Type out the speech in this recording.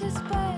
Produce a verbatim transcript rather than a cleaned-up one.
just by